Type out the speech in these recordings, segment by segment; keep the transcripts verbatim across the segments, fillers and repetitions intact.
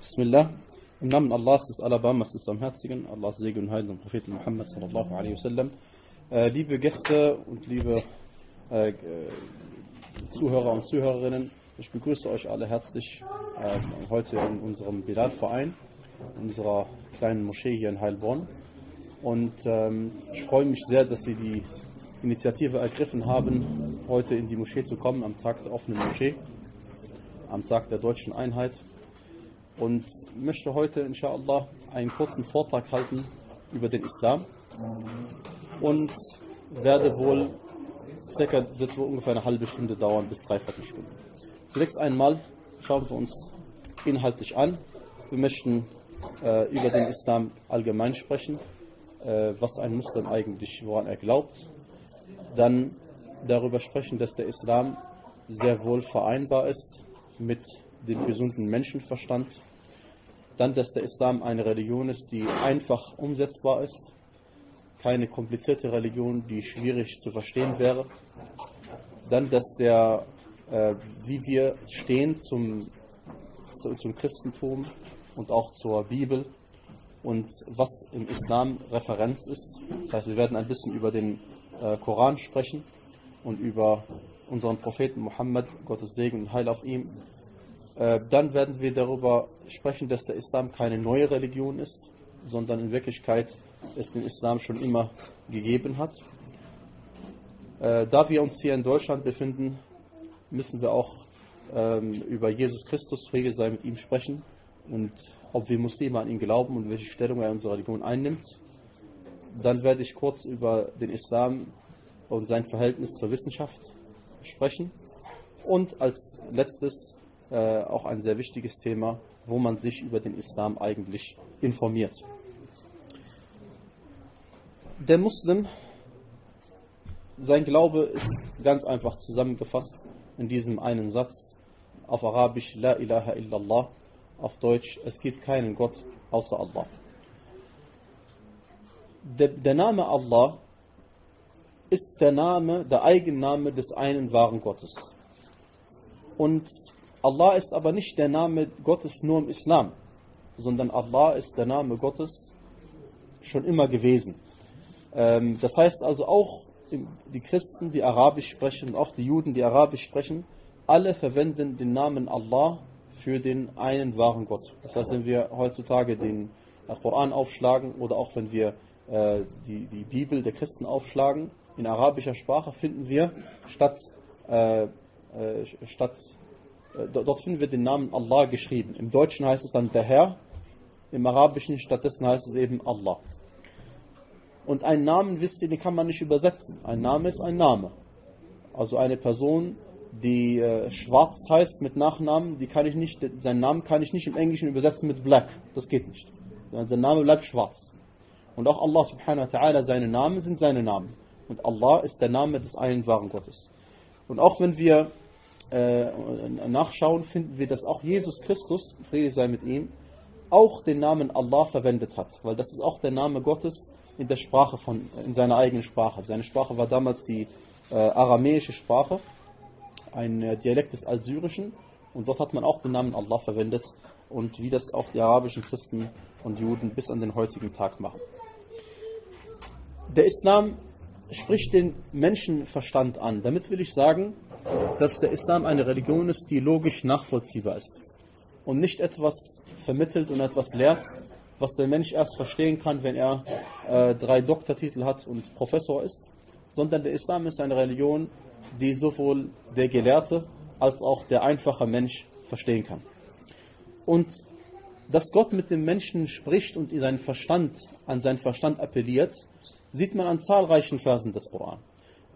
Bismillah, im Namen Allahs des Alabamas des Barmherzigen, Allahs Segen und Heil und Propheten Muhammad sallallahu alaihi wasallam. Äh, liebe Gäste und liebe äh, Zuhörer und Zuhörerinnen, ich begrüße euch alle herzlich äh, heute in unserem Bilal-Verein, unserer kleinen Moschee hier in Heilbronn. Und ähm, ich freue mich sehr, dass Sie die Initiative ergriffen haben, heute in die Moschee zu kommen, am Tag der offenen Moschee, am Tag der deutschen Einheit. Und möchte heute, inshallah, einen kurzen Vortrag halten über den Islam und werde wohl, circa, wird wohl ungefähr eine halbe Stunde dauern bis dreiviertel Stunde. Zunächst einmal schauen wir uns inhaltlich an. Wir möchten äh, über den Islam allgemein sprechen, äh, was ein Muslim eigentlich, woran er glaubt. Dann darüber sprechen, dass der Islam sehr wohl vereinbar ist mit dem gesunden Menschenverstand. Dann, dass der Islam eine Religion ist, die einfach umsetzbar ist. Keine komplizierte Religion, die schwierig zu verstehen wäre. Dann, dass der, äh, wie wir stehen zum, zu, zum Christentum und auch zur Bibel und was im Islam Referenz ist. Das heißt, wir werden ein bisschen über den Koran sprechen und über unseren Propheten Mohammed, Gottes Segen und Heil auf ihm. Dann werden wir darüber sprechen, dass der Islam keine neue Religion ist, sondern in Wirklichkeit es den Islam schon immer gegeben hat. Da wir uns hier in Deutschland befinden, müssen wir auch über Jesus Christus, Friede sei mit ihm, sprechen und ob wir Muslime an ihn glauben und welche Stellung er in unserer Religion einnimmt. Dann werde ich kurz über den Islam und sein Verhältnis zur Wissenschaft sprechen. Und als letztes äh, auch ein sehr wichtiges Thema, wo man sich über den Islam eigentlich informiert. Der Muslim, sein Glaube ist ganz einfach zusammengefasst in diesem einen Satz, auf Arabisch, La ilaha illallah, auf Deutsch, es gibt keinen Gott außer Allah. Der Name Allah ist der Name, der Eigenname des einen wahren Gottes. Und Allah ist aber nicht der Name Gottes nur im Islam, sondern Allah ist der Name Gottes schon immer gewesen. Das heißt also auch die Christen, die Arabisch sprechen, und auch die Juden, die Arabisch sprechen, alle verwenden den Namen Allah für den einen wahren Gott. Das heißt, wenn wir heutzutage den Koran aufschlagen oder auch wenn wir Die, die Bibel der Christen aufschlagen, in arabischer Sprache finden wir statt, äh, statt äh, dort finden wir den Namen Allah geschrieben. Im Deutschen heißt es dann der Herr, im Arabischen stattdessen heißt es eben Allah. Und einen Namen, wisst ihr, den kann man nicht übersetzen. Ein Name ist ein Name. Also eine Person, die äh, schwarz heißt mit Nachnamen, die kann ich nicht, seinen Namen kann ich nicht im Englischen übersetzen mit black. Das geht nicht. Sein Name bleibt schwarz. Und auch Allah subhanahu wa ta'ala, seine Namen sind seine Namen. Und Allah ist der Name des einen wahren Gottes. Und auch wenn wir äh, nachschauen, finden wir, dass auch Jesus Christus, Friede sei mit ihm, auch den Namen Allah verwendet hat. Weil das ist auch der Name Gottes in der Sprache, von, in seiner eigenen Sprache. Seine Sprache war damals die äh, aramäische Sprache, ein äh, Dialekt des Altsyrischen. Und dort hat man auch den Namen Allah verwendet. Und wie das auch die arabischen Christen und Juden bis an den heutigen Tag machen. Der Islam spricht den Menschenverstand an. Damit will ich sagen, dass der Islam eine Religion ist, die logisch nachvollziehbar ist und nicht etwas vermittelt und etwas lehrt, was der Mensch erst verstehen kann, wenn er äh, drei Doktortitel hat und Professor ist, sondern der Islam ist eine Religion, die sowohl der Gelehrte als auch der einfache Mensch verstehen kann. Und dass Gott mit dem Menschen spricht und seinen Verstand, an seinen Verstand appelliert, sieht man an zahlreichen Versen des Koran.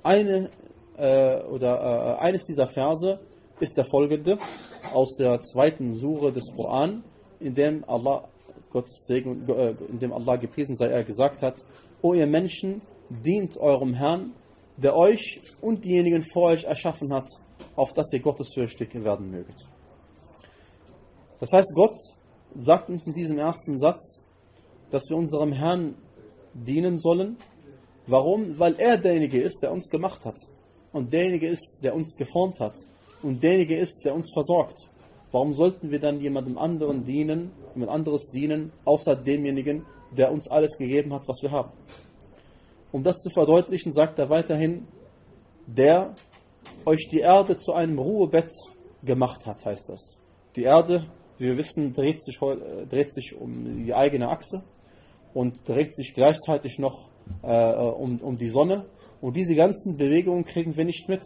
Eine, äh, oder, äh, eines dieser Verse ist der folgende, aus der zweiten Sure des Koran, in dem Allah, Gottes Segen, äh, in dem Allah gepriesen sei, er gesagt hat, O ihr Menschen, dient eurem Herrn, der euch und diejenigen vor euch erschaffen hat, auf dass ihr gottesfürchtig werden möget. Das heißt, Gott sagt uns in diesem ersten Satz, dass wir unserem Herrn dienen sollen. Warum? Weil er derjenige ist, der uns gemacht hat. Und derjenige ist, der uns geformt hat. Und derjenige ist, der uns versorgt. Warum sollten wir dann jemandem anderen dienen, jemand anderes dienen, außer demjenigen, der uns alles gegeben hat, was wir haben? Um das zu verdeutlichen, sagt er weiterhin, der euch die Erde zu einem Ruhebett gemacht hat, heißt das. Die Erde, wie wir wissen, dreht sich, dreht sich um die eigene Achse und dreht sich gleichzeitig noch äh, um, um die Sonne. Und diese ganzen Bewegungen kriegen wir nicht mit.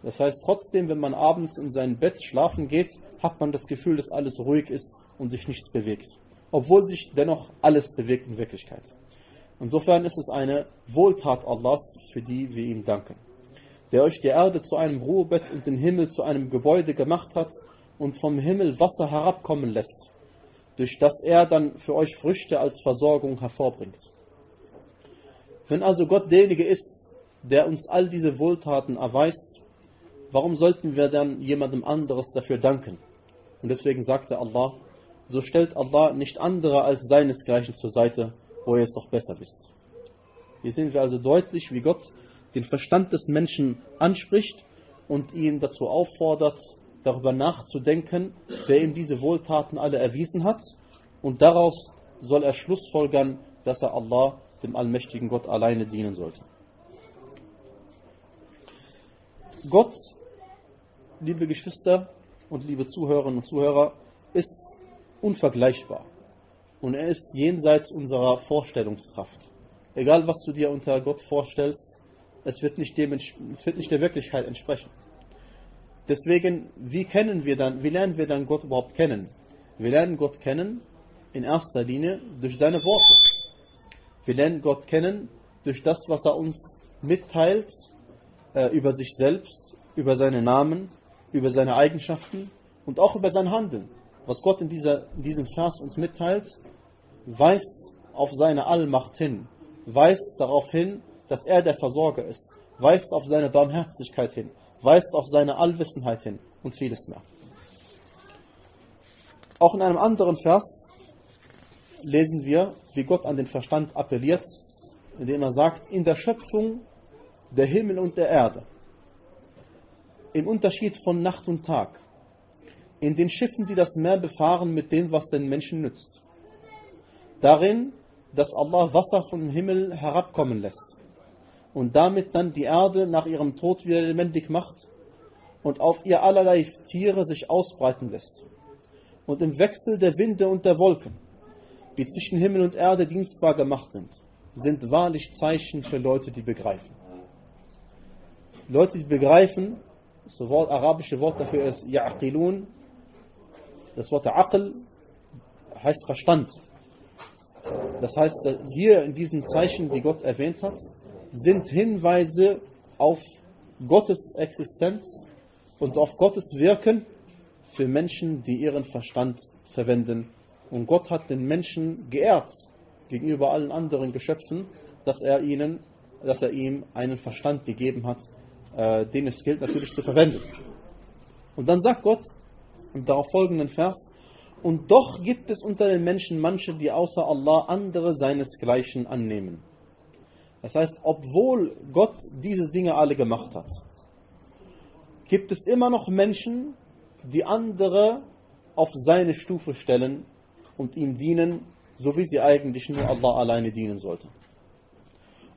Das heißt, trotzdem, wenn man abends in sein Bett schlafen geht, hat man das Gefühl, dass alles ruhig ist und sich nichts bewegt. Obwohl sich dennoch alles bewegt in Wirklichkeit. Insofern ist es eine Wohltat Allahs, für die wir ihm danken. Der euch die Erde zu einem Ruhebett und den Himmel zu einem Gebäude gemacht hat und vom Himmel Wasser herabkommen lässt, durch das er dann für euch Früchte als Versorgung hervorbringt. Wenn also Gott derjenige ist, der uns all diese Wohltaten erweist, warum sollten wir dann jemandem anderes dafür danken? Und deswegen sagte Allah, so stellt Allah nicht andere als seinesgleichen zur Seite, wo ihr es doch besser wisst. Hier sehen wir also deutlich, wie Gott den Verstand des Menschen anspricht und ihn dazu auffordert, darüber nachzudenken, wer ihm diese Wohltaten alle erwiesen hat. Und daraus soll er schlussfolgern, dass er Allah, dem allmächtigen Gott, alleine dienen sollte. Gott, liebe Geschwister und liebe Zuhörerinnen und Zuhörer, ist unvergleichbar. Und er ist jenseits unserer Vorstellungskraft. Egal, was du dir unter Gott vorstellst, es wird nicht dem, es wird nicht der Wirklichkeit entsprechen. Deswegen, wie kennen wir dann, wie lernen wir dann Gott überhaupt kennen? Wir lernen Gott kennen in erster Linie durch seine Worte. Wir lernen Gott kennen durch das, was er uns mitteilt äh, über sich selbst, über seine Namen, über seine Eigenschaften und auch über sein Handeln. Was Gott in, dieser, in diesem Vers uns mitteilt, weist auf seine Allmacht hin, weist darauf hin, dass er der Versorger ist, weist auf seine Barmherzigkeit hin, weist auf seine Allwissenheit hin und vieles mehr. Auch in einem anderen Vers lesen wir, wie Gott an den Verstand appelliert, indem er sagt, in der Schöpfung der Himmel und der Erde, im Unterschied von Nacht und Tag, in den Schiffen, die das Meer befahren mit dem, was den Menschen nützt, darin, dass Allah Wasser vom Himmel herabkommen lässt und damit dann die Erde nach ihrem Tod wieder lebendig macht und auf ihr allerlei Tiere sich ausbreiten lässt. Und im Wechsel der Winde und der Wolken, die zwischen Himmel und Erde dienstbar gemacht sind, sind wahrlich Zeichen für Leute, die begreifen. Leute, die begreifen, das Wort, arabische Wort dafür ist Ya'qilun, das Wort Aql heißt Verstand. Das heißt, hier in diesen Zeichen, die Gott erwähnt hat, sind Hinweise auf Gottes Existenz und auf Gottes Wirken für Menschen, die ihren Verstand verwenden. Und Gott hat den Menschen geehrt gegenüber allen anderen Geschöpfen, dass er ihnen, dass er ihm einen Verstand gegeben hat, äh, den es gilt natürlich zu verwenden. Und dann sagt Gott im darauf folgenden Vers, und doch gibt es unter den Menschen manche, die außer Allah andere seinesgleichen annehmen. Das heißt, obwohl Gott diese Dinge alle gemacht hat, gibt es immer noch Menschen, die andere auf seine Stufe stellen und ihm dienen, so wie sie eigentlich nur Allah alleine dienen sollten.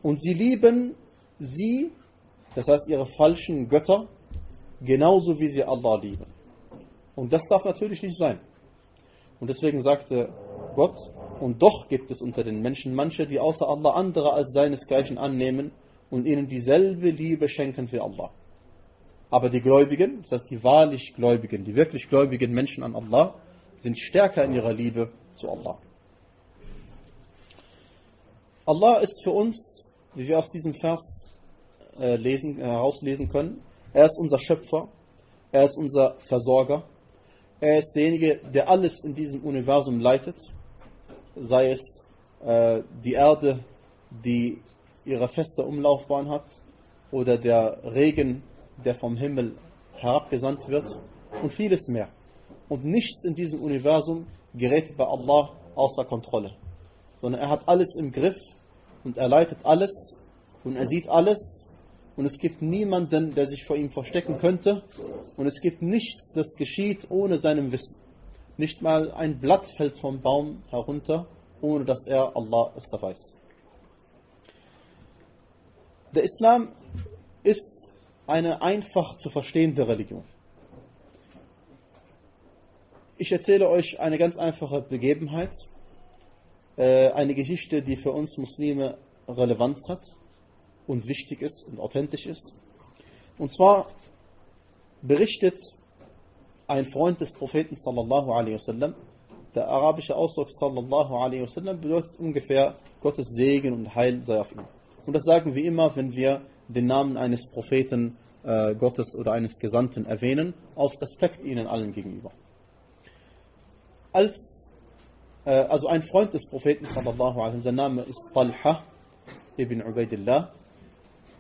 Und sie lieben sie, das heißt ihre falschen Götter, genauso wie sie Allah lieben. Und das darf natürlich nicht sein. Und deswegen sagte Gott, und doch gibt es unter den Menschen manche, die außer Allah andere als seinesgleichen annehmen und ihnen dieselbe Liebe schenken wie Allah. Aber die Gläubigen, das heißt die wahrlich Gläubigen, die wirklich gläubigen Menschen an Allah, sind stärker in ihrer Liebe zu Allah. Allah ist für uns, wie wir aus diesem Vers äh, lesen, herauslesen können, er ist unser Schöpfer, er ist unser Versorger, er ist derjenige, der alles in diesem Universum leitet, sei es äh, die Erde, die ihre feste Umlaufbahn hat, oder der Regen, der vom Himmel herabgesandt wird, und vieles mehr. Und nichts in diesem Universum gerät bei Allah außer Kontrolle, sondern er hat alles im Griff und er leitet alles und er sieht alles und es gibt niemanden, der sich vor ihm verstecken könnte, und es gibt nichts, das geschieht ohne seinem Wissen. Nicht mal ein Blatt fällt vom Baum herunter, ohne dass er, Allah, es da weiß. Der Islam ist eine einfach zu verstehende Religion. Ich erzähle euch eine ganz einfache Begebenheit, eine Geschichte, die für uns Muslime Relevanz hat und wichtig ist und authentisch ist. Und zwar berichtet ein Freund des Propheten sallallahu alaihi wasallam, der arabische Ausdruck sallallahu alaihi wasallam bedeutet ungefähr Gottes Segen und Heil sei auf ihm. Und das sagen wir immer, wenn wir den Namen eines Propheten äh, Gottes oder eines Gesandten erwähnen, aus Respekt ihnen allen gegenüber. Als, äh, also ein Freund des Propheten sallallahu alaihi wasallam, sein Name ist Talha ibn Ubaidillah,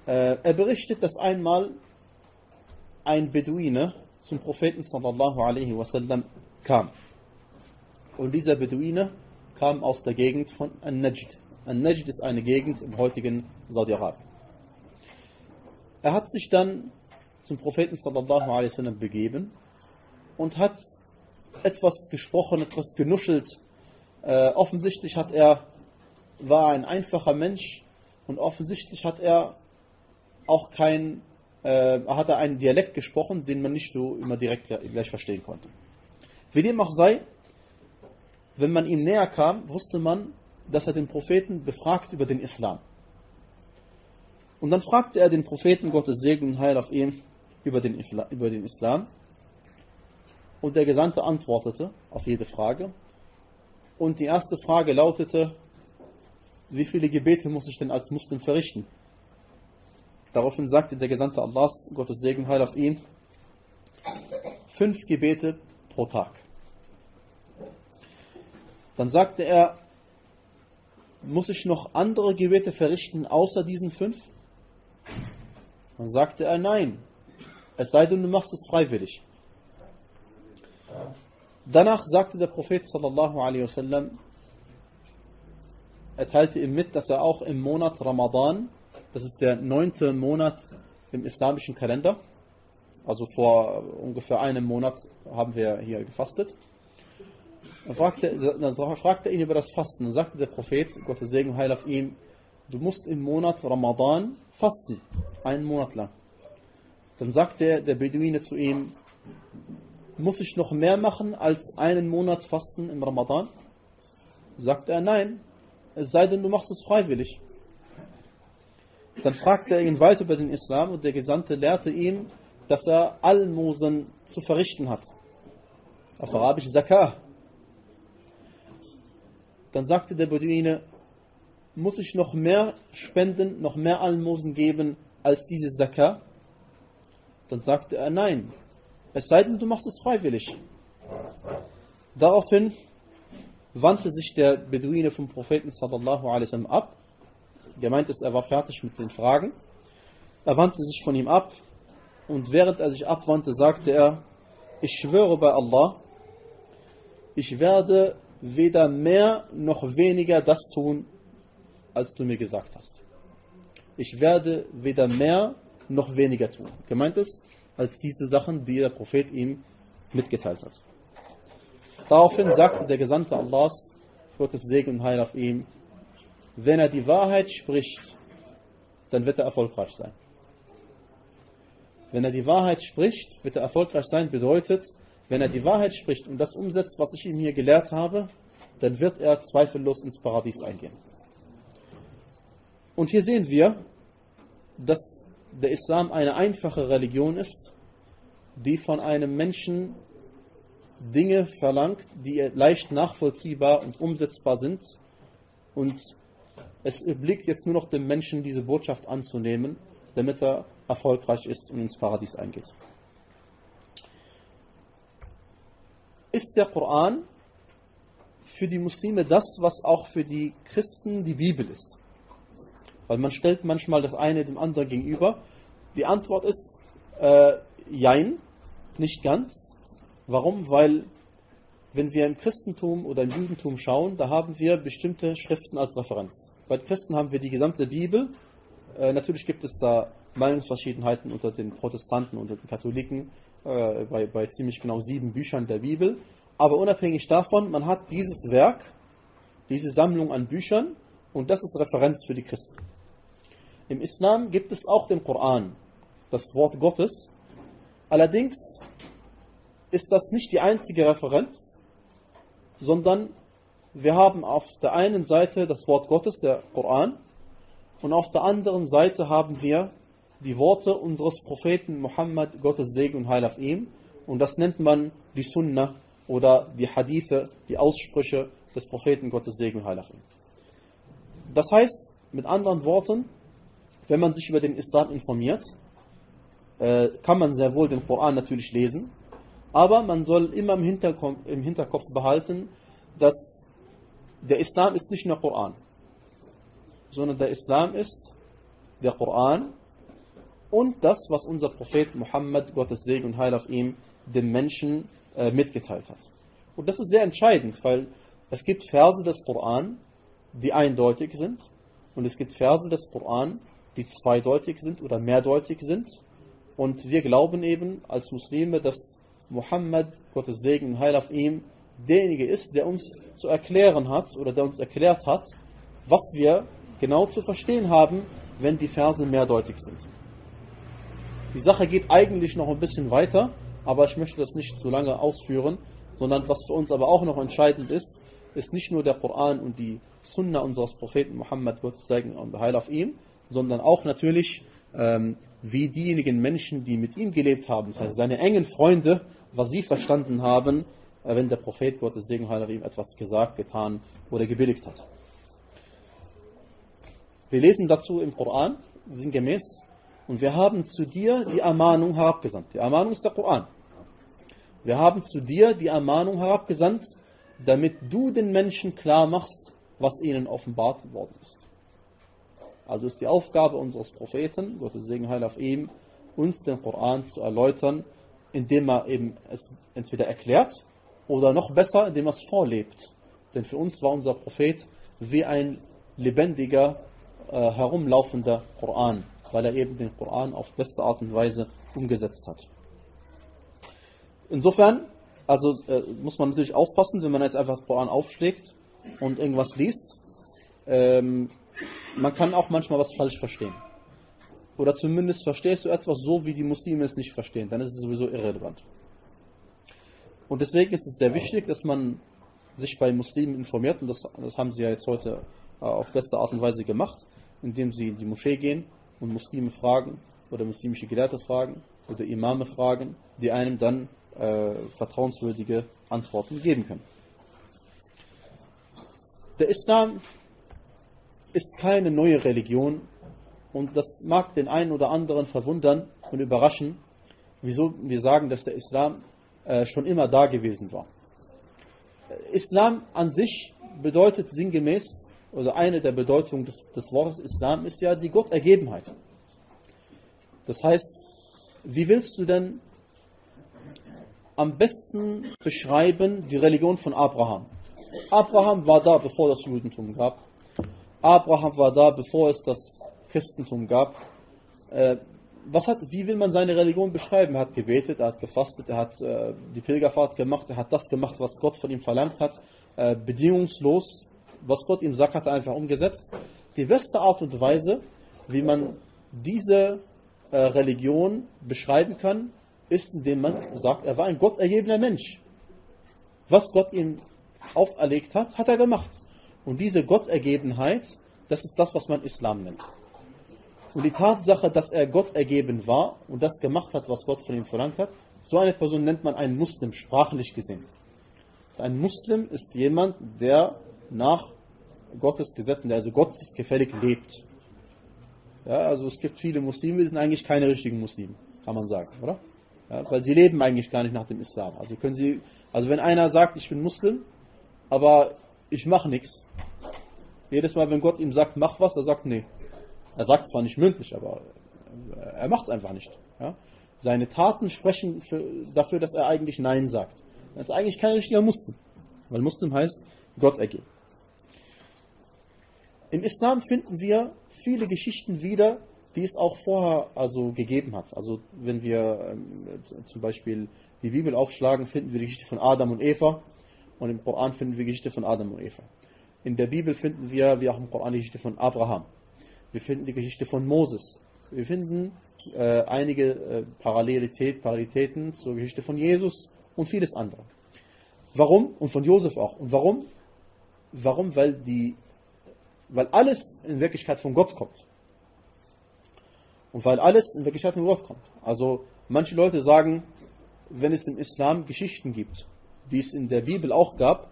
äh, er berichtet, dass einmal ein Beduine zum Propheten sallallahu alaihi wasallam kam. Und dieser Beduine kam aus der Gegend von Al-Najd. Al-Najd ist eine Gegend im heutigen Saudi-Arabien. Er hat sich dann zum Propheten sallallahu alaihi wasallam begeben und hat etwas gesprochen, etwas genuschelt. Äh, offensichtlich hat er, war ein einfacher Mensch, und offensichtlich hat er auch kein äh, hat er einen Dialekt gesprochen, den man nicht so immer direkt gleich verstehen konnte. Wie dem auch sei, wenn man ihm näher kam, wusste man, dass er den Propheten befragt über den Islam. Und dann fragte er den Propheten, Gottes Segen und Heil auf ihn, über den, über den Islam. Und der Gesandte antwortete auf jede Frage. Und die erste Frage lautete: Wie viele Gebete muss ich denn als Muslim verrichten? Daraufhin sagte der Gesandte Allahs, Gottes Segen und Heil auf ihn, fünf Gebete pro Tag. Dann sagte er: Muss ich noch andere Gebete verrichten außer diesen fünf? Dann sagte er: Nein, es sei denn, du machst es freiwillig. Danach sagte der Prophet sallallahu alaihi wasallam, er teilte ihm mit, dass er auch im Monat Ramadan, das ist der neunte Monat im islamischen Kalender, also vor ungefähr einem Monat haben wir hier gefastet. Dann fragte, dann fragte er ihn über das Fasten. Dann sagte der Prophet, Gottes Segen und Heil auf ihm, du musst im Monat Ramadan fasten, einen Monat lang. Dann sagte der Beduine zu ihm, muss ich noch mehr machen als einen Monat Fasten im Ramadan? Sagte er, nein, es sei denn, du machst es freiwillig. Dann fragte er ihn weiter über den Islam, und der Gesandte lehrte ihm, dass er Almosen zu verrichten hat. Auf Arabisch Zakah. Dann sagte der Beduine, muss ich noch mehr spenden, noch mehr Almosen geben als diese Zakah? Dann sagte er, nein, es sei denn, du machst es freiwillig. Daraufhin wandte sich der Beduine vom Propheten sallallahu alaihi wasallam ab. Gemeint ist, er war fertig mit den Fragen. Er wandte sich von ihm ab, und während er sich abwandte, sagte er, ich schwöre bei Allah, ich werde weder mehr noch weniger das tun, als du mir gesagt hast. Ich werde weder mehr noch weniger tun. Gemeint ist, als diese Sachen, die der Prophet ihm mitgeteilt hat. Daraufhin sagte der Gesandte Allahs, Gottes Segen und Heil auf ihm, wenn er die Wahrheit spricht, dann wird er erfolgreich sein. Wenn er die Wahrheit spricht, wird er erfolgreich sein, bedeutet, wenn er die Wahrheit spricht und das umsetzt, was ich ihm hier gelehrt habe, dann wird er zweifellos ins Paradies eingehen. Und hier sehen wir, dass der Islam eine einfache Religion ist, die von einem Menschen Dinge verlangt, die leicht nachvollziehbar und umsetzbar sind. Und es obliegt jetzt nur noch dem Menschen, diese Botschaft anzunehmen, damit er erfolgreich ist und ins Paradies eingeht. Ist der Koran für die Muslime das, was auch für die Christen die Bibel ist? Weil man stellt manchmal das eine dem anderen gegenüber. Die Antwort ist äh, jein, nicht ganz. Warum? Weil wenn wir im Christentum oder im Judentum schauen, da haben wir bestimmte Schriften als Referenz. Bei den Christen haben wir die gesamte Bibel. Äh, natürlich gibt es da Meinungsverschiedenheiten unter den Protestanten und den Katholiken äh, bei, bei ziemlich genau sieben Büchern der Bibel. Aber unabhängig davon, man hat dieses Werk, diese Sammlung an Büchern, und das ist Referenz für die Christen. Im Islam gibt es auch den Koran, das Wort Gottes. Allerdings ist das nicht die einzige Referenz, sondern wir haben auf der einen Seite das Wort Gottes, der Koran, und auf der anderen Seite haben wir die Worte unseres Propheten Mohammed, Gottes Segen und Heil auf ihm. Und das nennt man die Sunna oder die Hadithe, die Aussprüche des Propheten, Gottes Segen und Heil auf ihm. Das heißt, mit anderen Worten, wenn man sich über den Islam informiert, äh, kann man sehr wohl den Koran natürlich lesen, aber man soll immer im Hinterkopf, im Hinterkopf behalten, dass der Islam ist nicht nur Koran, sondern der Islam ist der Koran und das, was unser Prophet Mohammed, Gottes Segen und Heil auf ihm, den Menschen äh, mitgeteilt hat. Und das ist sehr entscheidend, weil es gibt Verse des Koran, die eindeutig sind, und es gibt Verse des Koran, die zweideutig sind oder mehrdeutig sind. Und wir glauben eben als Muslime, dass Mohammed, Gottes Segen und Heil auf ihm, derjenige ist, der uns zu erklären hat oder der uns erklärt hat, was wir genau zu verstehen haben, wenn die Verse mehrdeutig sind. Die Sache geht eigentlich noch ein bisschen weiter, aber ich möchte das nicht zu lange ausführen, sondern was für uns aber auch noch entscheidend ist, ist nicht nur der Koran und die Sunna unseres Propheten Mohammed, Gottes Segen und Heil auf ihm, sondern auch natürlich, ähm, wie diejenigen Menschen, die mit ihm gelebt haben, das heißt seine engen Freunde, was sie verstanden haben, äh, wenn der Prophet, Gottes Segen und Heil auf ihm, etwas gesagt, getan oder gebilligt hat. Wir lesen dazu im Koran, sinngemäß, und wir haben zu dir die Ermahnung herabgesandt. Die Ermahnung ist der Koran. Wir haben zu dir die Ermahnung herabgesandt, damit du den Menschen klar machst, was ihnen offenbart worden ist. Also ist die Aufgabe unseres Propheten, Gottes Segen und Heil auf ihm, uns den Koran zu erläutern, indem er eben es entweder erklärt oder noch besser, indem er es vorlebt. Denn für uns war unser Prophet wie ein lebendiger, äh, herumlaufender Koran, weil er eben den Koran auf beste Art und Weise umgesetzt hat. Insofern, also äh, muss man natürlich aufpassen, wenn man jetzt einfach den Koran aufschlägt und irgendwas liest. Ähm, man kann auch manchmal was falsch verstehen. Oder zumindest verstehst du etwas so, wie die Muslime es nicht verstehen. Dann ist es sowieso irrelevant. Und deswegen ist es sehr wichtig, dass man sich bei Muslimen informiert. Und das, das haben sie ja jetzt heute äh, auf beste Art und Weise gemacht, indem sie in die Moschee gehen und Muslime fragen oder muslimische Gelehrte fragen oder Imame fragen, die einem dann Äh, vertrauenswürdige Antworten geben können. Der Islam ist keine neue Religion, und das mag den einen oder anderen verwundern und überraschen, wieso wir sagen, dass der Islam äh, schon immer da gewesen war. Islam an sich bedeutet sinngemäß, oder eine der Bedeutungen des, des Wortes Islam ist ja die Gottergebenheit. Das heißt, wie willst du denn am besten beschreiben die Religion von Abraham? Abraham war da, bevor es das Judentum gab. Abraham war da, bevor es das Christentum gab. Äh, was hat, wie will man seine Religion beschreiben? Er hat gebetet, er hat gefastet, er hat äh, die Pilgerfahrt gemacht, er hat das gemacht, was Gott von ihm verlangt hat, äh, bedingungslos. Was Gott ihm sagt, hat er einfach umgesetzt. Die beste Art und Weise, wie man diese äh, Religion beschreiben kann, ist, indem man sagt, er war ein gottergebener Mensch. Was Gott ihm auferlegt hat, hat er gemacht. Und diese Gottergebenheit, das ist das, was man Islam nennt. Und die Tatsache, dass er gottergeben war und das gemacht hat, was Gott von ihm verlangt hat, so eine Person nennt man einen Muslim, sprachlich gesehen. Ein Muslim ist jemand, der nach Gottes Gesetzen, der also gottesgefällig lebt. Ja, also es gibt viele Muslime, die sind eigentlich keine richtigen Muslime, kann man sagen, oder? Ja, weil sie leben eigentlich gar nicht nach dem Islam. Also können sie, also wenn einer sagt, ich bin Muslim, aber ich mache nichts. Jedes Mal, wenn Gott ihm sagt, mach was, er sagt, nee. Er sagt zwar nicht mündlich, aber er macht es einfach nicht. Ja? Seine Taten sprechen für, dafür, dass er eigentlich Nein sagt. Er ist eigentlich kein richtiger Muslim. Weil Muslim heißt, Gott ergeben. Im Islam finden wir viele Geschichten wieder, die es auch vorher also gegeben hat. Also wenn wir ähm, zum Beispiel die Bibel aufschlagen, finden wir die Geschichte von Adam und Eva, und im Koran finden wir die Geschichte von Adam und Eva. In der Bibel finden wir, wie auch im Koran, die Geschichte von Abraham. Wir finden die Geschichte von Moses. Wir finden äh, einige äh, Parallelität, Paralitäten zur Geschichte von Jesus und vieles andere. Warum? Und von Josef auch. Und warum? Warum? Weil, die, weil alles in Wirklichkeit von Gott kommt. Und weil alles in Wirklichkeit von Gott kommt. Also manche Leute sagen, wenn es im Islam Geschichten gibt, die es in der Bibel auch gab,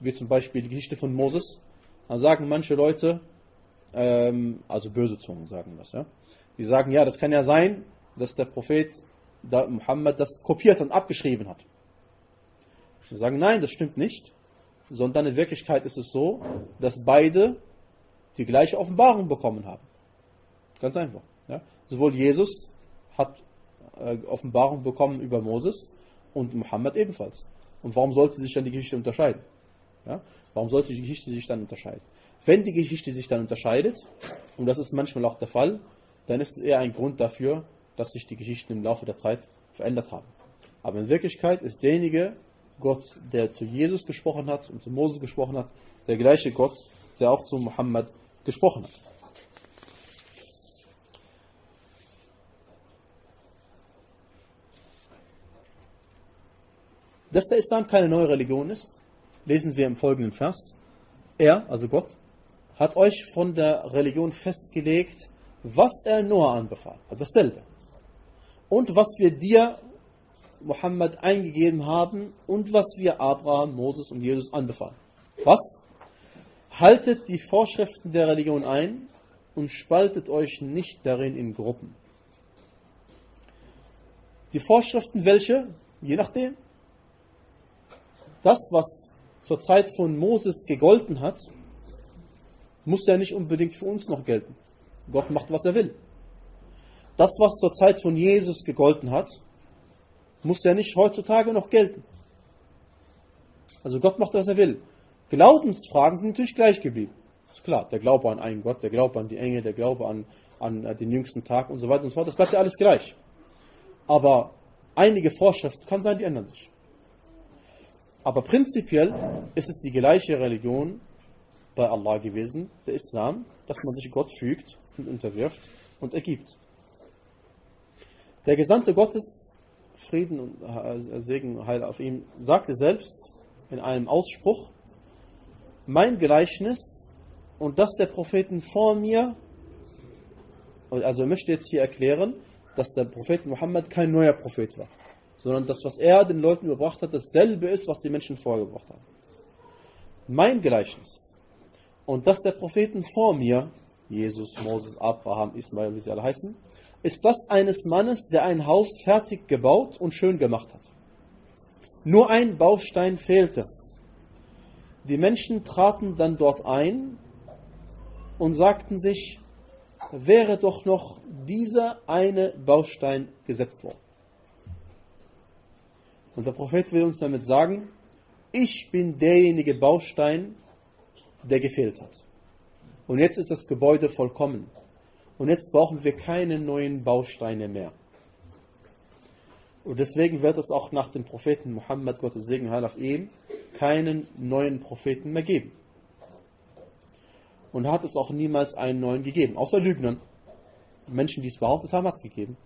wie zum Beispiel die Geschichte von Moses, dann sagen manche Leute, ähm, also böse Zungen sagen das, ja. Die sagen, ja, das kann ja sein, dass der Prophet da Muhammad das kopiert und abgeschrieben hat. Wir sagen, nein, das stimmt nicht, sondern in Wirklichkeit ist es so, dass beide die gleiche Offenbarung bekommen haben. Ganz einfach. Ja. Sowohl Jesus hat äh, Offenbarung bekommen über Moses und Muhammad ebenfalls. Und warum sollte sich dann die Geschichte unterscheiden? Ja? Warum sollte die Geschichte sich dann unterscheiden? Wenn die Geschichte sich dann unterscheidet, und das ist manchmal auch der Fall, dann ist es eher ein Grund dafür, dass sich die Geschichten im Laufe der Zeit verändert haben. Aber in Wirklichkeit ist derjenige Gott, der zu Jesus gesprochen hat und zu Moses gesprochen hat, der gleiche Gott, der auch zu Muhammad gesprochen hat. Dass der Islam keine neue Religion ist, lesen wir im folgenden Vers. Er, also Gott, hat euch von der Religion festgelegt, was er Noah anbefahl, also dasselbe. Und was wir dir, Mohammed, eingegeben haben und was wir Abraham, Moses und Jesus anbefahlen. Was? Haltet die Vorschriften der Religion ein und spaltet euch nicht darin in Gruppen. Die Vorschriften welche? Je nachdem. Das, was zur Zeit von Moses gegolten hat, muss ja nicht unbedingt für uns noch gelten. Gott macht, was er will. Das, was zur Zeit von Jesus gegolten hat, muss ja nicht heutzutage noch gelten. Also Gott macht, was er will. Glaubensfragen sind natürlich gleich geblieben. Ist klar, der Glaube an einen Gott, der Glaube an die Engel, der Glaube an, an den jüngsten Tag und so weiter und so fort, das bleibt ja alles gleich. Aber einige Vorschriften, kann sein, die ändern sich. Aber prinzipiell ist es die gleiche Religion bei Allah gewesen, der Islam, dass man sich Gott fügt und unterwirft und ergibt. Der Gesandte Gottes, Frieden und Segen und Heil auf ihm, sagte selbst in einem Ausspruch: Mein Gleichnis und das der Propheten vor mir, also er möchte jetzt hier erklären, dass der Prophet Mohammed kein neuer Prophet war, sondern das, was er den Leuten überbracht hat, dasselbe ist, was die Menschen vorgebracht haben. Mein Gleichnis und das der Propheten vor mir, Jesus, Moses, Abraham, Ismail, wie sie alle heißen, ist das eines Mannes, der ein Haus fertig gebaut und schön gemacht hat. Nur ein Baustein fehlte. Die Menschen traten dann dort ein und sagten sich, wäre doch noch dieser eine Baustein gesetzt worden. Und der Prophet will uns damit sagen, ich bin derjenige Baustein, der gefehlt hat. Und jetzt ist das Gebäude vollkommen. Und jetzt brauchen wir keine neuen Bausteine mehr. Und deswegen wird es auch nach dem Propheten Mohammed, Gottes Segen, Heil auf ihm, keinen neuen Propheten mehr geben. Und hat es auch niemals einen neuen gegeben, außer Lügnern. Menschen, die es behauptet haben, hat es gegeben.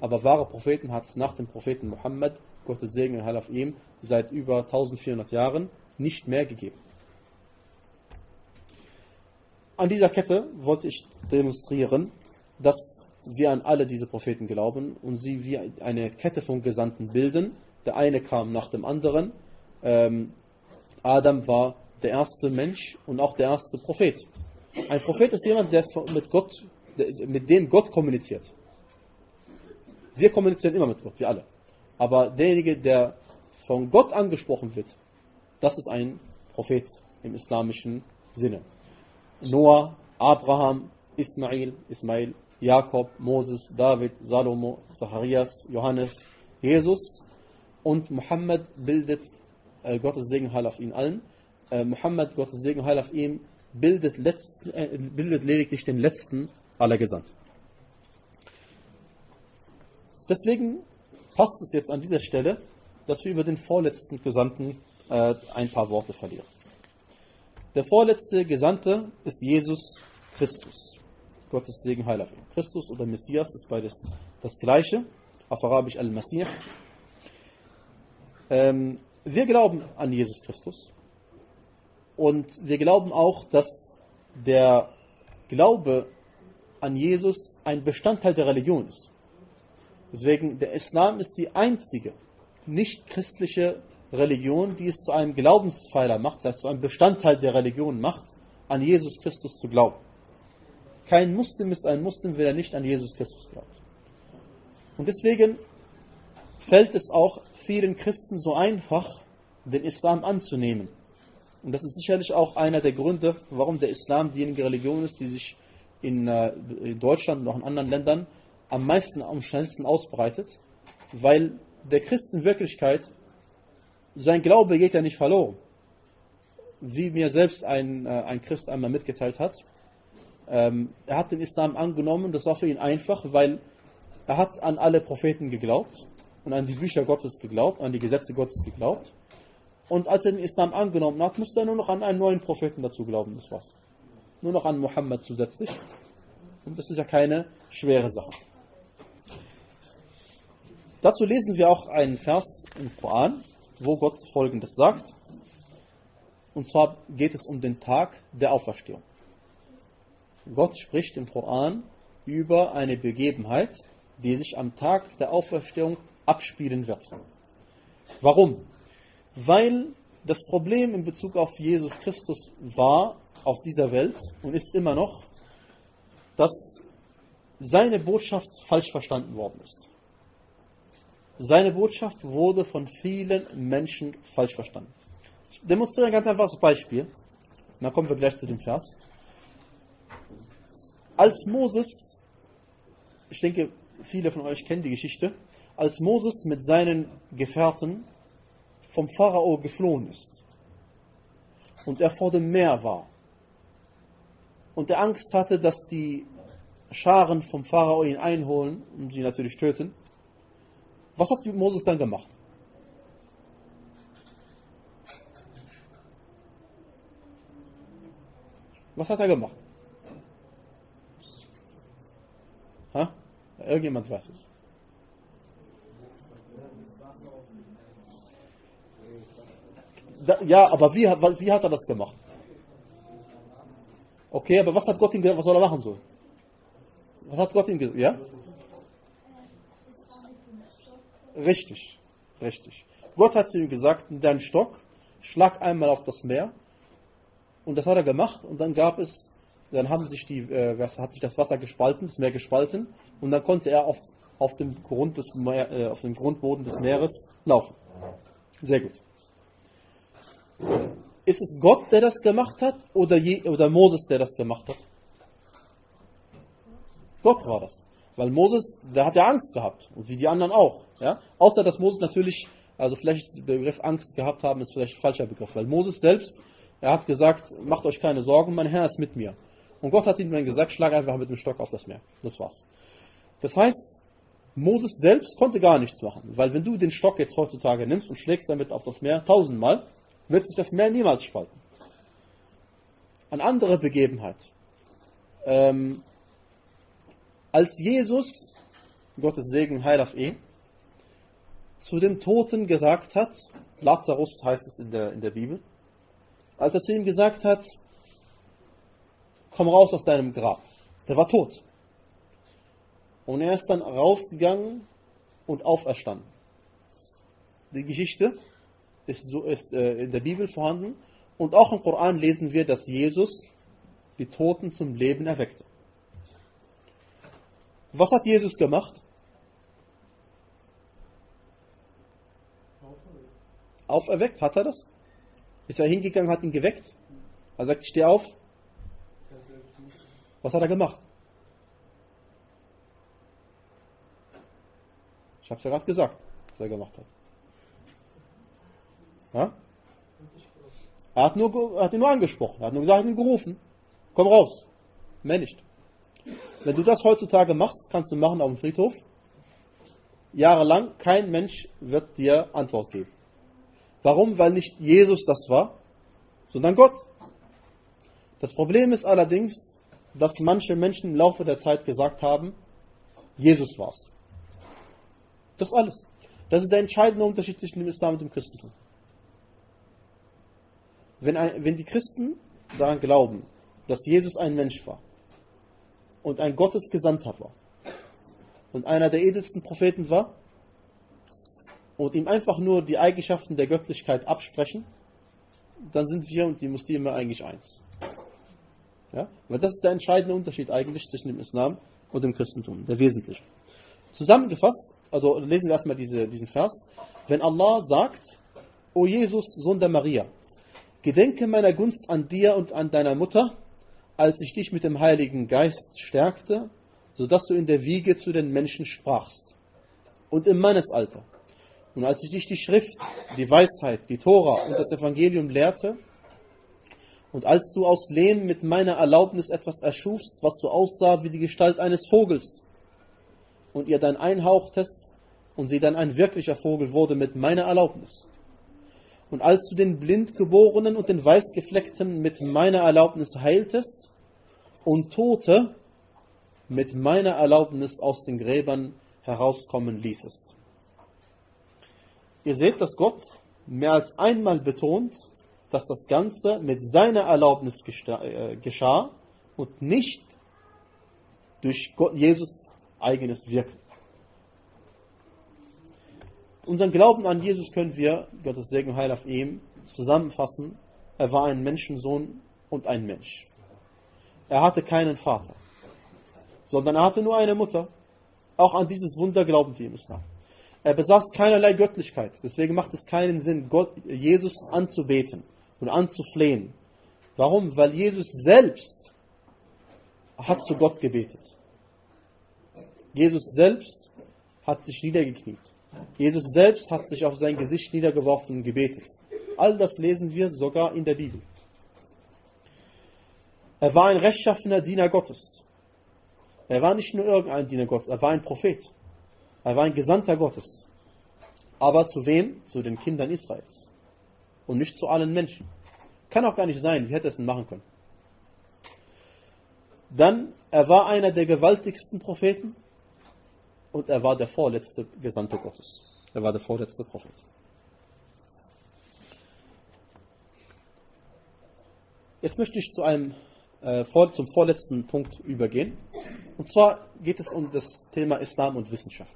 Aber wahre Propheten hat es nach dem Propheten Mohammed, Gottes Segen, Heil auf ihm, seit über eintausendvierhundert Jahren nicht mehr gegeben. An dieser Kette wollte ich demonstrieren, dass wir an alle diese Propheten glauben und sie wie eine Kette von Gesandten bilden. Der eine kam nach dem anderen. Ähm, Adam war der erste Mensch und auch der erste Prophet. Ein Prophet ist jemand, der mit Gott, mit dem Gott kommuniziert. Wir kommunizieren immer mit Gott, wir alle. Aber derjenige, der von Gott angesprochen wird, das ist ein Prophet im islamischen Sinne. Noah, Abraham, Ismail, Ismail, Jakob, Moses, David, Salomo, Zacharias, Johannes, Jesus und Muhammad bildet, äh, Gottes Segen, Heil auf ihn allen, äh, Muhammad, Gottes Segen, Heil auf ihm, bildet, letzt, äh, bildet lediglich den letzten aller Gesandten. Deswegen passt es jetzt an dieser Stelle, dass wir über den vorletzten Gesandten äh, ein paar Worte verlieren. Der vorletzte Gesandte ist Jesus Christus. Gottes Segen heil auf ihn. Christus oder Messias ist beides das Gleiche. Auf Arabisch Al-Masih. Ähm, wir glauben an Jesus Christus. Und wir glauben auch, dass der Glaube an Jesus ein Bestandteil der Religion ist. Deswegen, der Islam ist die einzige nicht-christliche Religion, die es zu einem Glaubenspfeiler macht, das heißt zu einem Bestandteil der Religion macht, an Jesus Christus zu glauben. Kein Muslim ist ein Muslim, wenn er nicht an Jesus Christus glaubt. Und deswegen fällt es auch vielen Christen so einfach, den Islam anzunehmen. Und das ist sicherlich auch einer der Gründe, warum der Islam diejenige Religion ist, die sich in, äh, in Deutschland und auch in anderen Ländern am meisten, am schnellsten ausbreitet. Weil der Christ in Wirklichkeit, sein Glaube geht ja nicht verloren. Wie mir selbst ein, äh, ein Christ einmal mitgeteilt hat. Ähm, er hat den Islam angenommen, das war für ihn einfach, weil er hat an alle Propheten geglaubt und an die Bücher Gottes geglaubt, an die Gesetze Gottes geglaubt. Und als er den Islam angenommen hat, musste er nur noch an einen neuen Propheten dazu glauben, das war's. Nur noch an Mohammed zusätzlich. Und das ist ja keine schwere Sache. Dazu lesen wir auch einen Vers im Koran, wo Gott Folgendes sagt. Und zwar geht es um den Tag der Auferstehung. Gott spricht im Koran über eine Begebenheit, die sich am Tag der Auferstehung abspielen wird. Warum? Weil das Problem in Bezug auf Jesus Christus war auf dieser Welt und ist immer noch, dass seine Botschaft falsch verstanden worden ist. Seine Botschaft wurde von vielen Menschen falsch verstanden. Ich demonstriere ein ganz einfaches Beispiel. Dann kommen wir gleich zu dem Vers. Als Moses, ich denke, viele von euch kennen die Geschichte, als Moses mit seinen Gefährten vom Pharao geflohen ist und er vor dem Meer war und er Angst hatte, dass die Scharen vom Pharao ihn einholen und sie natürlich töten. Was hat Moses dann gemacht? Was hat er gemacht? Ha? Irgendjemand weiß es. Ja, aber wie hat, wie hat er das gemacht? Okay, aber was hat Gott ihm gesagt, was soll er machen so? Was hat Gott ihm gesagt? Ja? Richtig, richtig. Gott hat zu ihm gesagt, in deinem Stock, schlag einmal auf das Meer. Und das hat er gemacht und dann gab es, dann haben sich die, äh, hat sich das Wasser gespalten, das Meer gespalten und dann konnte er auf, auf, dem, Grund des Meer, äh, auf dem Grundboden des Meeres laufen. Sehr gut. Ist es Gott, der das gemacht hat, oder, Je oder Moses, der das gemacht hat? Gott war das. Weil Moses, der hat ja Angst gehabt. Und wie die anderen auch. Ja? Außer, dass Moses natürlich, also vielleicht ist der Begriff Angst gehabt haben, ist vielleicht ein falscher Begriff. Weil Moses selbst, er hat gesagt, macht euch keine Sorgen, mein Herr ist mit mir. Und Gott hat ihm dann gesagt, schlag einfach mit dem Stock auf das Meer. Das war's. Das heißt, Moses selbst konnte gar nichts machen. Weil wenn du den Stock jetzt heutzutage nimmst und schlägst damit auf das Meer tausendmal, wird sich das Meer niemals spalten. Eine andere Begebenheit. Ähm, als Jesus, Gottes Segen, heil auf ihn, zu dem Toten gesagt hat, Lazarus heißt es in der, in der Bibel, als er zu ihm gesagt hat, komm raus aus deinem Grab. Der war tot. Und er ist dann rausgegangen und auferstanden. Die Geschichte ist, so, ist äh, in der Bibel vorhanden. Und auch im Koran lesen wir, dass Jesus die Toten zum Leben erweckte. Was hat Jesus gemacht? Auferweckt, hat er das? Ist er hingegangen, hat ihn geweckt? Er sagt, steh auf. Was hat er gemacht? Ich habe es ja gerade gesagt, was er gemacht hat. Ja? Er hat, nur, er hat ihn nur angesprochen, er hat nur gesagt, er hat ihn gerufen. Komm raus. Mehr nicht. Wenn du das heutzutage machst, kannst du machen auf dem Friedhof. jahrelang, kein Mensch wird dir Antwort geben. Warum? Weil nicht Jesus das war, sondern Gott. Das Problem ist allerdings, dass manche Menschen im Laufe der Zeit gesagt haben, Jesus war's. Das ist alles. Das ist der entscheidende Unterschied zwischen dem Islam und dem Christentum. Wenn, ein, wenn die Christen daran glauben, dass Jesus ein Mensch war und ein Gottesgesandter war und einer der edelsten Propheten war und ihm einfach nur die Eigenschaften der Göttlichkeit absprechen, dann sind wir und die Muslime eigentlich eins. Ja? Weil das ist der entscheidende Unterschied eigentlich zwischen dem Islam und dem Christentum, der wesentliche. Zusammengefasst, also lesen wir erstmal diese, diesen Vers. Wenn Allah sagt, O Jesus, Sohn der Maria, gedenke meiner Gunst an dir und an deiner Mutter, als ich dich mit dem Heiligen Geist stärkte, sodass du in der Wiege zu den Menschen sprachst und im Mannesalter. Und als ich dich die Schrift, die Weisheit, die Tora und das Evangelium lehrte, und als du aus Lehm mit meiner Erlaubnis etwas erschufst, was so aussah wie die Gestalt eines Vogels, und ihr dann einhauchtest, und sie dann ein wirklicher Vogel wurde mit meiner Erlaubnis. Und als du den Blindgeborenen und den Weißgefleckten mit meiner Erlaubnis heiltest, und Tote mit meiner Erlaubnis aus den Gräbern herauskommen ließest. Ihr seht, dass Gott mehr als einmal betont, dass das Ganze mit seiner Erlaubnis geschah und nicht durch Jesus eigenes Wirken. Unseren Glauben an Jesus können wir, Gottes Segen und Heil auf ihm, zusammenfassen. Er war ein Menschensohn und ein Mensch. Er hatte keinen Vater, sondern er hatte nur eine Mutter. Auch an dieses Wunder glauben wir im Islam. Er besaß keinerlei Göttlichkeit. Deswegen macht es keinen Sinn, Gott, Jesus anzubeten und anzuflehen. Warum? Weil Jesus selbst hat zu Gott gebetet. Jesus selbst hat sich niedergekniet. Jesus selbst hat sich auf sein Gesicht niedergeworfen und gebetet. All das lesen wir sogar in der Bibel. Er war ein rechtschaffener Diener Gottes. Er war nicht nur irgendein Diener Gottes, er war ein Prophet. Er war ein Gesandter Gottes. Aber zu wem? Zu den Kindern Israels. Und nicht zu allen Menschen. Kann auch gar nicht sein, wie hätte er es denn machen können? Dann, er war einer der gewaltigsten Propheten. Und er war der vorletzte Gesandte Gottes. Er war der vorletzte Prophet. Jetzt möchte ich zu einem, äh, vor, zum vorletzten Punkt übergehen. Und zwar geht es um das Thema Islam und Wissenschaft.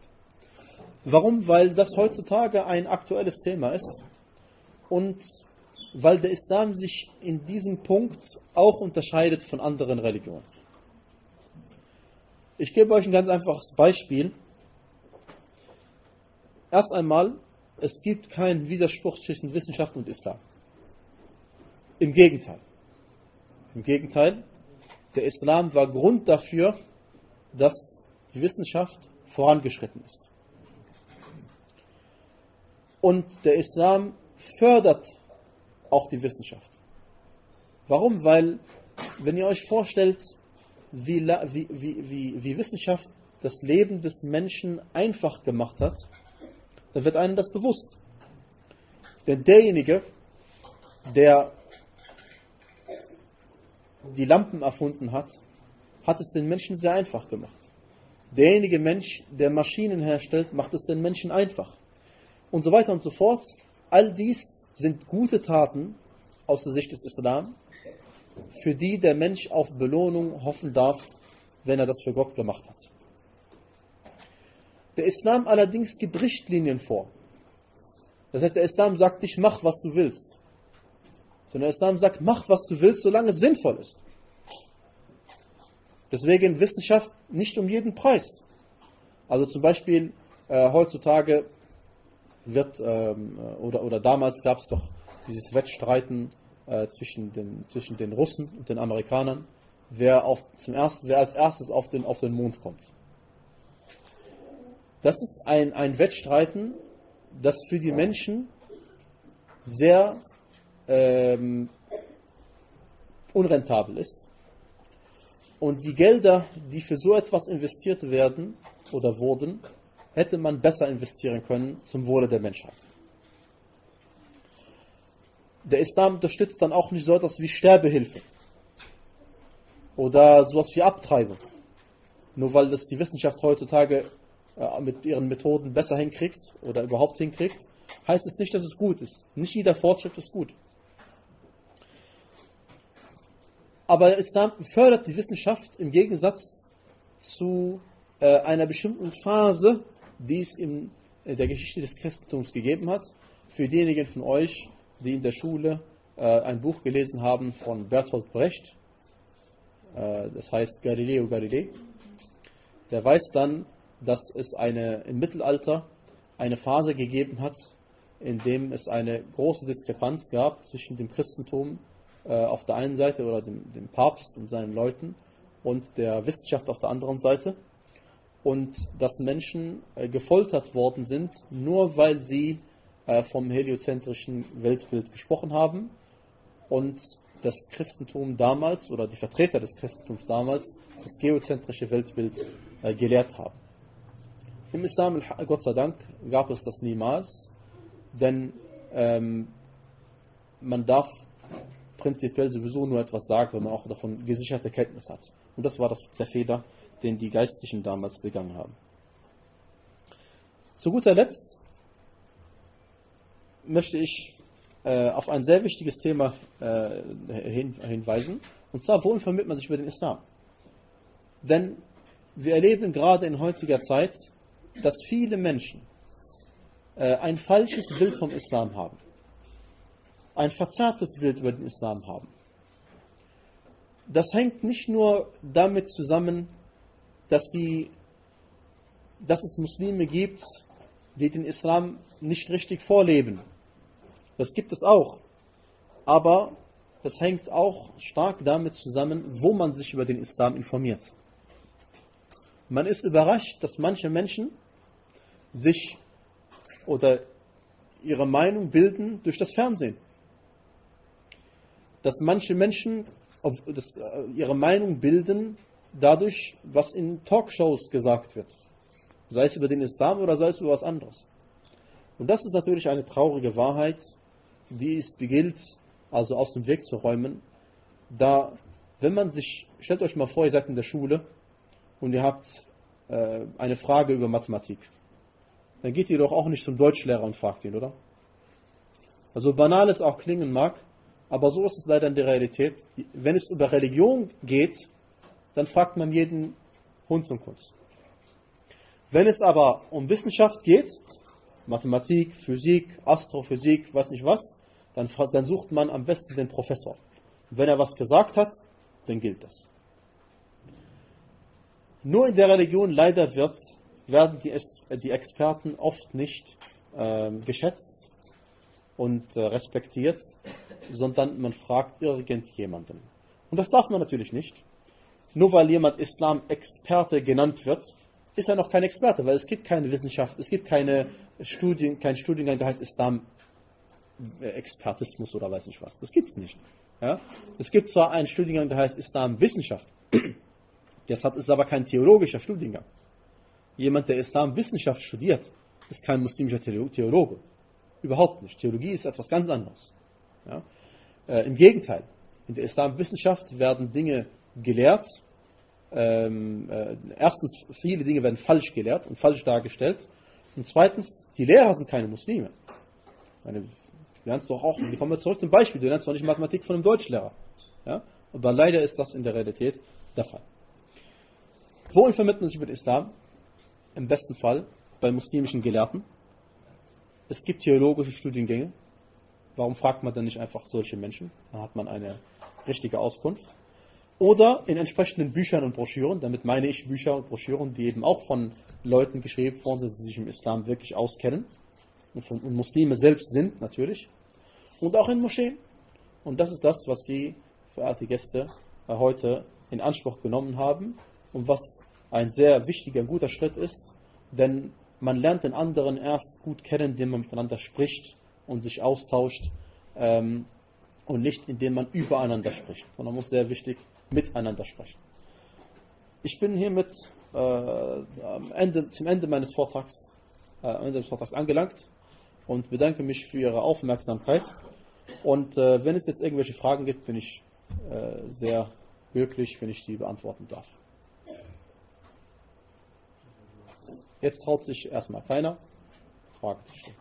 Warum? Weil das heutzutage ein aktuelles Thema ist. Und weil der Islam sich in diesem Punkt auch unterscheidet von anderen Religionen. Ich gebe euch ein ganz einfaches Beispiel. Erst einmal, es gibt keinen Widerspruch zwischen Wissenschaft und Islam. Im Gegenteil. Im Gegenteil, der Islam war Grund dafür, dass die Wissenschaft vorangeschritten ist. Und der Islam fördert auch die Wissenschaft. Warum? Weil, wenn ihr euch vorstellt, wie, wie, wie, wie, wie Wissenschaft das Leben des Menschen einfach gemacht hat, dann wird einem das bewusst. Denn derjenige, der die Lampen erfunden hat, hat es den Menschen sehr einfach gemacht. Derjenige Mensch, der Maschinen herstellt, macht es den Menschen einfach. Und so weiter und so fort. All dies sind gute Taten aus der Sicht des Islam, für die der Mensch auf Belohnung hoffen darf, wenn er das für Gott gemacht hat. Der Islam allerdings gibt Richtlinien vor. Das heißt, der Islam sagt nicht, mach was du willst. Sondern der Islam sagt, mach was du willst, solange es sinnvoll ist. Deswegen Wissenschaft nicht um jeden Preis. Also zum Beispiel äh, heutzutage wird, ähm, oder, oder damals gab es doch dieses Wettstreiten äh, zwischen, den, zwischen den Russen und den Amerikanern, wer, auf, zum ersten, wer als erstes auf den, auf den Mond kommt. Das ist ein, ein Wettstreiten, das für die Menschen sehr ähm, unrentabel ist. Und die Gelder, die für so etwas investiert werden oder wurden, hätte man besser investieren können zum Wohle der Menschheit. Der Islam unterstützt dann auch nicht so etwas wie Sterbehilfe oder sowas wie Abtreibung. Nur weil das die Wissenschaft heutzutage mit ihren Methoden besser hinkriegt oder überhaupt hinkriegt, heißt es nicht, dass es gut ist. Nicht jeder Fortschritt ist gut. Aber der Islam fördert die Wissenschaft im Gegensatz zu äh, einer bestimmten Phase, die es in der Geschichte des Christentums gegeben hat. Für diejenigen von euch, die in der Schule äh, ein Buch gelesen haben von Bertolt Brecht, äh, das heißt Galileo Galilei, der weiß dann, dass es eine, im Mittelalter eine Phase gegeben hat, in dem es eine große Diskrepanz gab zwischen dem Christentum äh, auf der einen Seite oder dem, dem Papst und seinen Leuten und der Wissenschaft auf der anderen Seite, und dass Menschen äh, gefoltert worden sind, nur weil sie äh, vom heliozentrischen Weltbild gesprochen haben und das Christentum damals oder die Vertreter des Christentums damals das geozentrische Weltbild äh, gelehrt haben. Im Islam, Gott sei Dank, gab es das niemals, denn ähm, man darf prinzipiell sowieso nur etwas sagen, wenn man auch davon gesicherte Kenntnis hat. Und das war das, der Fehler, den die Geistlichen damals begangen haben. Zu guter Letzt möchte ich äh, auf ein sehr wichtiges Thema äh, hin, hinweisen, und zwar, wo informiert man sich über den Islam? Denn wir erleben gerade in heutiger Zeit, dass viele Menschen äh, ein falsches Bild vom Islam haben, ein verzerrtes Bild über den Islam haben. Das hängt nicht nur damit zusammen, dass, sie, dass es Muslime gibt, die den Islam nicht richtig vorleben. Das gibt es auch. Aber das hängt auch stark damit zusammen, wo man sich über den Islam informiert. Man ist überrascht, dass manche Menschen sich oder ihre Meinung bilden durch das Fernsehen. Dass manche Menschen ihre Meinung bilden dadurch, was in Talkshows gesagt wird. Sei es über den Islam oder sei es über was anderes. Und das ist natürlich eine traurige Wahrheit, die es begilt, also aus dem Weg zu räumen. Da, wenn man sich, stellt euch mal vor, ihr seid in der Schule und ihr habt äh, eine Frage über Mathematik. Dann geht ihr doch auch nicht zum Deutschlehrer und fragt ihn, oder? Also banal es auch klingen mag, aber so ist es leider in der Realität. Wenn es über Religion geht, dann fragt man jeden Hund und Kunst. Wenn es aber um Wissenschaft geht, Mathematik, Physik, Astrophysik, weiß nicht was, dann, dann sucht man am besten den Professor. Und wenn er was gesagt hat, dann gilt das. Nur in der Religion leider wird, werden die, es, die Experten oft nicht äh, geschätzt und äh, respektiert, sondern man fragt irgendjemanden. Und das darf man natürlich nicht. Nur weil jemand Islam-Experte genannt wird, ist er noch kein Experte, weil es gibt keine Wissenschaft, es gibt keine Studien, keinen Studiengang, der heißt Islam-Expertismus oder weiß nicht was. Das gibt es nicht. Ja? Es gibt zwar einen Studiengang, der heißt Islam-Wissenschaft. Das ist aber kein theologischer Studiengang. Jemand, der Islamwissenschaft studiert, ist kein muslimischer Theologe. Überhaupt nicht. Theologie ist etwas ganz anderes. Ja? Äh, im Gegenteil. In der Islamwissenschaft werden Dinge gelehrt. Ähm, äh, erstens, viele Dinge werden falsch gelehrt und falsch dargestellt. Und zweitens, die Lehrer sind keine Muslime. Meine, wir lernst doch auch, wir kommen zurück zum Beispiel, du lernst doch nicht Mathematik von einem Deutschlehrer. Ja? Aber leider ist das in der Realität der Fall. Wo informiert man sich über den Islam? Im besten Fall bei muslimischen Gelehrten. Es gibt theologische Studiengänge. Warum fragt man dann nicht einfach solche Menschen? Dann hat man eine richtige Auskunft. Oder in entsprechenden Büchern und Broschüren. Damit meine ich Bücher und Broschüren, die eben auch von Leuten geschrieben worden sind, die sich im Islam wirklich auskennen. Und, von, und Muslime selbst sind, natürlich. Und auch in Moscheen. Und das ist das, was Sie, verehrte Gäste, heute in Anspruch genommen haben. Und was ein sehr wichtiger, guter Schritt ist, denn man lernt den anderen erst gut kennen, indem man miteinander spricht und sich austauscht ähm, und nicht, indem man übereinander spricht. Und man muss sehr wichtig miteinander sprechen. Ich bin hiermit äh, am Ende, zum Ende meines Vortrags am Ende des Vortrags angelangt und bedanke mich für Ihre Aufmerksamkeit. Und äh, wenn es jetzt irgendwelche Fragen gibt, bin ich äh, sehr glücklich, wenn ich die beantworten darf. Jetzt traut sich erstmal keiner, Fragen zu stellen.